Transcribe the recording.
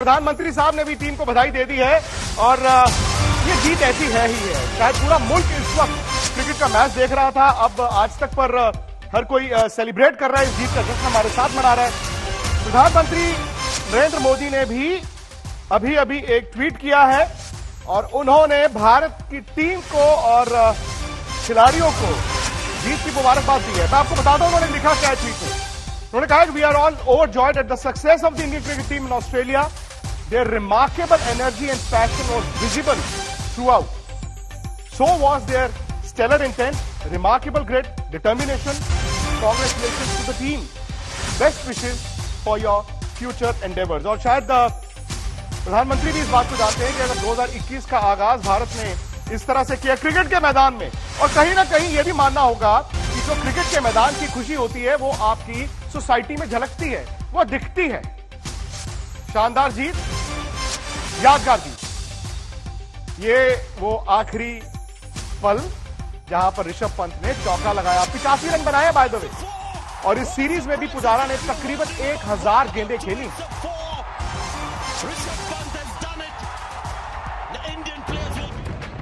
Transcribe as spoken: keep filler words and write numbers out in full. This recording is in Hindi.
प्रधानमंत्री साहब ने भी टीम को बधाई दे दी है और ये जीत ऐसी है ही है। शायद पूरा मुल्क इस वक्त क्रिकेट का मैच देख रहा था, अब आज तक पर हर कोई सेलिब्रेट कर रहा है, इस जीत का जश्न हमारे साथ मना रहा है। प्रधानमंत्री नरेंद्र मोदी ने भी अभी अभी एक ट्वीट किया है और उन्होंने भारत की टीम को और खिलाड़ियों को जीत की मुबारकबाद दी है। मैं आपको बता दूं उन्होंने लिखा क्या है ट्वीट में। उन्होंने कहा we are all overjoyed at the success of the Indian cricket team in Australia. Their remarkable energy and passion was visible throughout. So was their stellar intent, remarkable grit, determination. Congratulations to the team. Best wishes for your future endeavours. और शायद प्रधानमंत्री भी इस बात को जानते हैं कि अगर दो हज़ार इक्कीस का आगाज भारत ने इस तरह से किया क्रिकेट के मैदान में, और कहीं ना कहीं ये भी मानना होगा कि जो क्रिकेट के मैदान की खुशी होती है वो आपकी सोसाइटी में झलकती है, वो दिखती है। शानदार जीत, यादगार जीत। ये वो आखिरी पल जहां पर ऋषभ पंत ने चौका लगाया, पिचासी रन बनाए बाय द वे। और इस सीरीज में भी पुजारा ने तकरीबन एक हजार गेंदें खेली।